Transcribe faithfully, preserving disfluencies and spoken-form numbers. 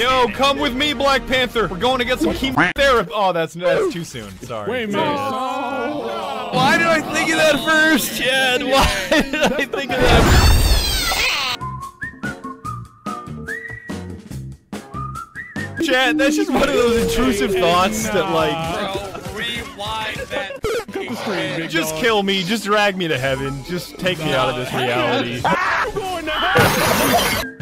Yo, come with me, Black Panther. We're going to get some chemotherapy. Oh, that's that's too soon. Sorry. Wait a minute. Oh. Why did I think of that first, Chad? Why did I think of that? Chad, that's just one of those intrusive thoughts that, like. Bro, rewind that. Just kill me. Just drag me to heaven. Just take me out of this reality. I'm going to hell.